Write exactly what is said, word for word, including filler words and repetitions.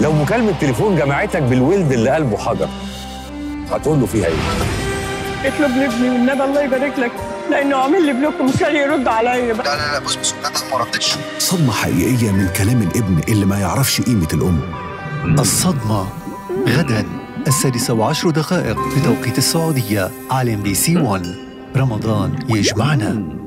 لو مكالمة تليفون جمعتك بالولد اللي قلبه حجر هتقول له فيها ايه؟ اطلب لابني والنبي الله يبارك لك، لانه عامل لي بلوك ومش قادر يرد عليا. لا لا لا بص بص ما ردتش. صدمة حقيقية من كلام الابن اللي ما يعرفش قيمة الأم. الصدمة غدا السادسة وعشر دقائق بتوقيت السعودية على إم بي سي واحد. رمضان يجمعنا.